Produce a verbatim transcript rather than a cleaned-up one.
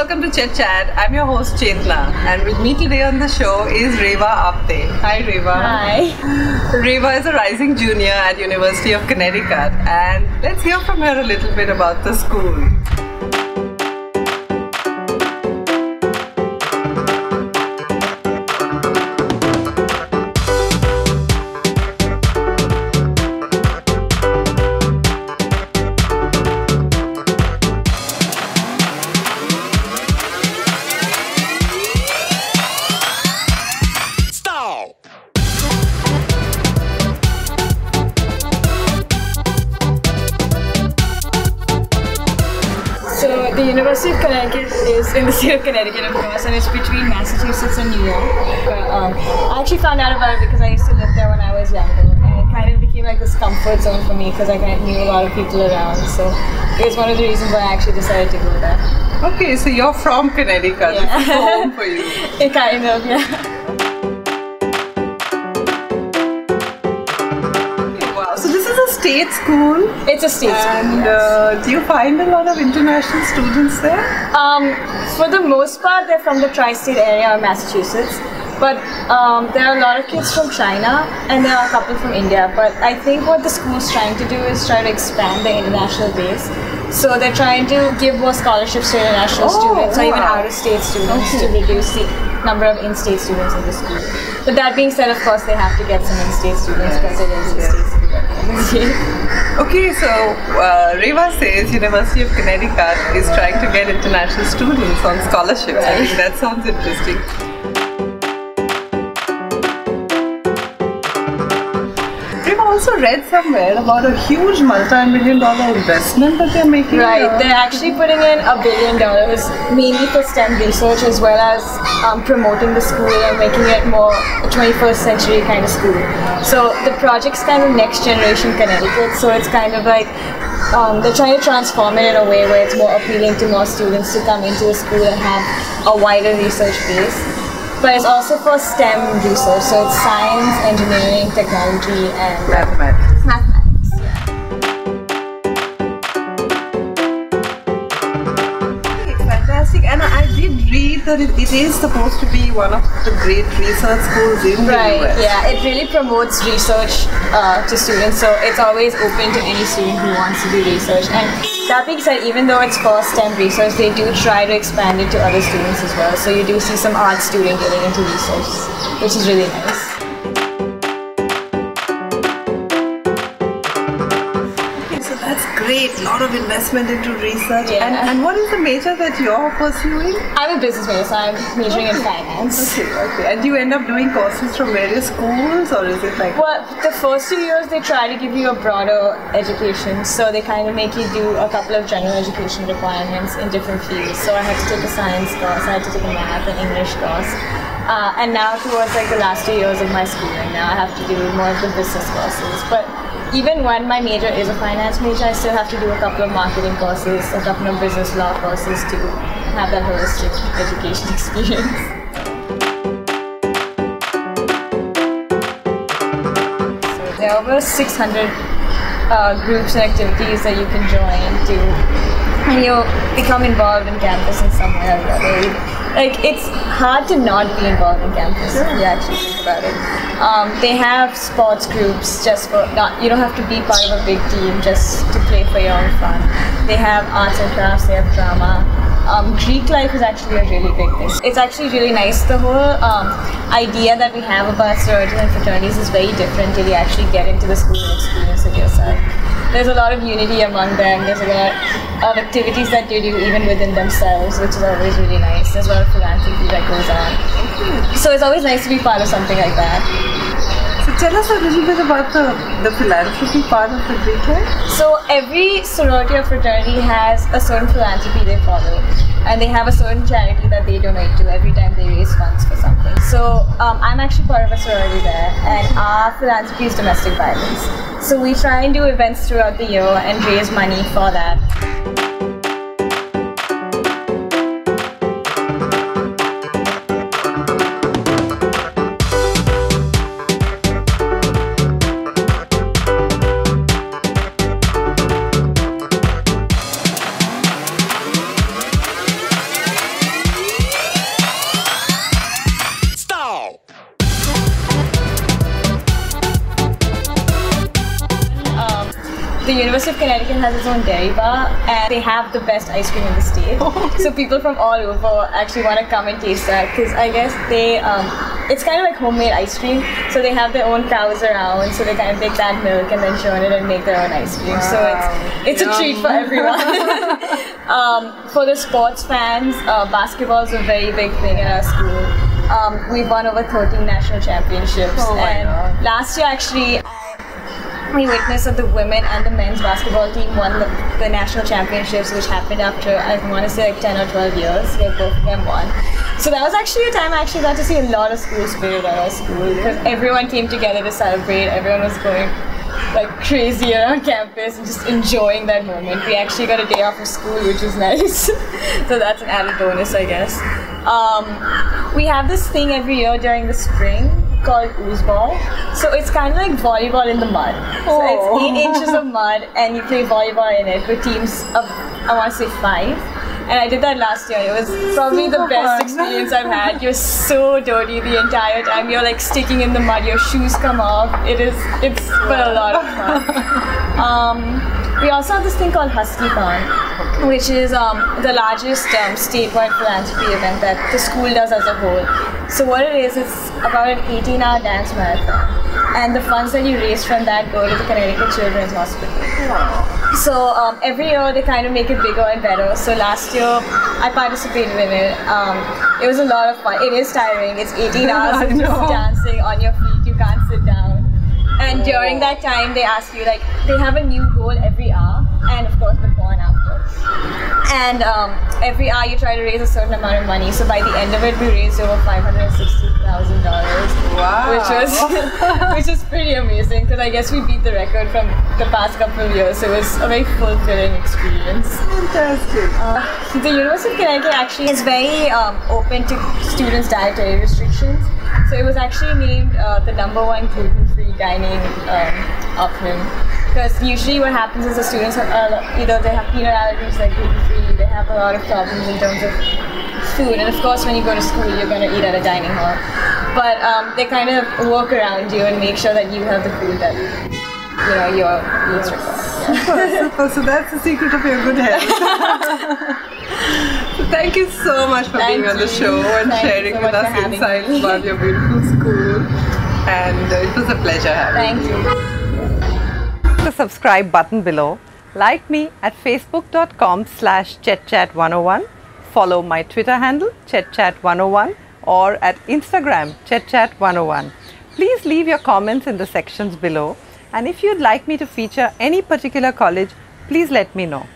welcome to Chit Chat. I'm your host Chetna, and with me today on the show is Reva Apte. Hi Reva. Hi. Reva is a rising junior at University of Connecticut, and let's hear from her a little bit about the school. The University of Connecticut is in the state of Connecticut, of course, and it's between Massachusetts and New York. But, um, I actually found out about it because I used to live there when I was younger, and it kind of became like this comfort zone for me because I kind of knew a lot of people around. So it was one of the reasons why I actually decided to go there. Okay, so you're from Connecticut. Yeah. It's home for you. It kind of, yeah. State school? It's a state school. And yes. uh, do you find a lot of international students there? Um, for the most part, they're from the tri-state area of Massachusetts. But um, there are a lot of kids from China, and there are a couple from India. But I think what the school's trying to do is try to expand the international base. So they're trying to give more scholarships to international oh, students or wow. even out-of-state students okay. to reduce the number of in-state students in the school. But that being said, of course, they have to get some in-state students because yes. it is yes. in-state students. Okay, so uh, Reva says University of Connecticut is trying to get international students on scholarships. Right. I think that sounds interesting. Reva also read somewhere about a huge multi-million dollar investment that they're making. Right, uh, they're actually putting in a billion dollars mainly for STEM research as well as um, promoting the school and making it more a twenty-first century kind of school. So the project's kind of Next Generation Connecticut, so it's kind of like um, they're trying to transform it in a way where it's more appealing to more students to come into the school and have a wider research base. But it's also for STEM research, so it's science, engineering, technology, and mathematics. mathematics. And I did read that it, it is supposed to be one of the great research schools in the right, U S. Yeah, it really promotes research uh, to students, so it's always open to any student who wants to do research. And that being said, even though it's for STEM research, they do try to expand it to other students as well. So you do see some art students getting into research, which is really nice. Great, lot of investment into research. Yeah. And, and what is the major that you're pursuing? I'm a business major, so I'm majoring okay. in finance. Okay, okay. And do you end up doing courses from various schools, or is it like? Well, the first two years they try to give you a broader education, so they kind of make you do a couple of general education requirements in different fields. So I had to take a science course, I had to take a math and English course. Uh, and now towards like the last two years of my schooling, now I have to do more of the business courses. But even when my major is a finance major, I still have to do a couple of marketing courses, a couple of business law courses to have that holistic education experience. So there are over six hundred uh, groups and activities that you can join to, and you'll become involved in campus in some way or another. Like, it's hard to not be involved in campus sure. if you actually think about it. Um, they have sports groups just for, not, you don't have to be part of a big team just to play for your own fun. They have arts and crafts, they have drama. Um, Greek life is actually a really big thing. It's actually really nice. The whole um, idea that we have about sororities and fraternities is very different till you actually get into the school and experience it yourself. There's a lot of unity among them. There's a lot of activities that they do even within themselves, which is always really nice. There's a lot of philanthropy that goes on. So it's always nice to be part of something like that. So tell us a little bit about the, the philanthropy part of the Greek life. So every sorority or fraternity has a certain philanthropy they follow. And they have a certain charity that they donate to every time they raise funds for something. So um, I'm actually part of a sorority there, and our philanthropy is domestic violence. So we try and do events throughout the year and raise money for that. The University of Connecticut has its own dairy bar, and they have the best ice cream in the state. Oh. So people from all over actually want to come and taste that, because I guess they, um, it's kind of like homemade ice cream. So they have their own cows around, so they kind of take that milk and then churn it and make their own ice cream. Wow. So it's it's Yum. a treat for everyone. um, for the sports fans, uh, basketball is a very big thing in our school. Um, we've won over thirteen national championships, oh my and God. last year actually. We witnessed that the women and the men's basketball team won the, the national championships, which happened after, I want to say, like ten or twelve years. They both of them won. So that was actually a time I actually got to see a lot of school spirit at our school, because everyone came together to celebrate. Everyone was going like crazy around campus and just enjoying that moment. We actually got a day off of school, which was nice. So that's an added bonus, I guess. Um, we have this thing every year during the spring called oozball. So it's kind of like volleyball in the mud. Oh. So it's eight inches of mud and you play volleyball in it with teams of, I want to say, five. And I did that last year. It was probably the best experience I've had. You're so dirty the entire time. You're like sticking in the mud. Your shoes come off. It is, it's been a lot of fun. Um, we also have this thing called Husky Pond, which is um, the largest um, statewide philanthropy event that the school does as a whole. So what it is, it's about an eighteen hour dance marathon, and the funds that you raise from that go to the Connecticut Children's Hospital. Wow. So um, every year they kind of make it bigger and better. So last year I participated in it. Um, it was a lot of fun. It is tiring. It's eighteen hours of just dancing on your feet. You can't sit down. And oh. during that time they ask you, like, they have a new goal every hour, and of course before and after. And um, every hour you try to raise a certain amount of money. So by the end of it, we raised over five hundred and sixty thousand dollars, wow. which was which is pretty amazing, because I guess we beat the record from the past couple of years. So it was a very fulfilling experience. Fantastic. Uh, the University of Connecticut actually is very um, open to students' dietary restrictions. So it was actually named uh, the number one gluten-free dining um, option. Because usually what happens is the students have uh, either they have peanut allergies, like gluten-free, they have a lot of problems in terms of food, and of course when you go to school you're going to eat at a dining hall. But um, they kind of work around you and make sure that you have the food that you know your needs require. Yeah. Super, super. So that's the secret of your good health. Thank you so much for Thank being on the show and Thank sharing so with us insights about your beautiful school, and it was a pleasure having Thank you. you. Click the subscribe button below, like me at facebook dot com slash chetchat one oh one, follow my Twitter handle chetchat one oh one or at Instagram chetchat one oh one. Please leave your comments in the sections below, and if you'd like me to feature any particular college, please let me know.